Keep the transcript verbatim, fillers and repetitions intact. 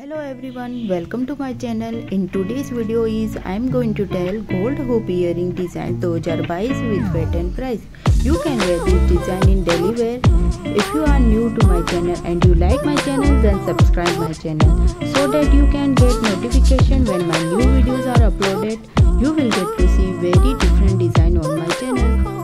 Hello everyone, welcome to my channel. In today's video is I am going to tell gold hoop earring design twenty twenty-two with pattern price. You can wear this design in daily wear. If you are new to my channel and you like my channel, then subscribe my channel so that you can get notification when my new videos are uploaded. You will get to see very different design on my channel.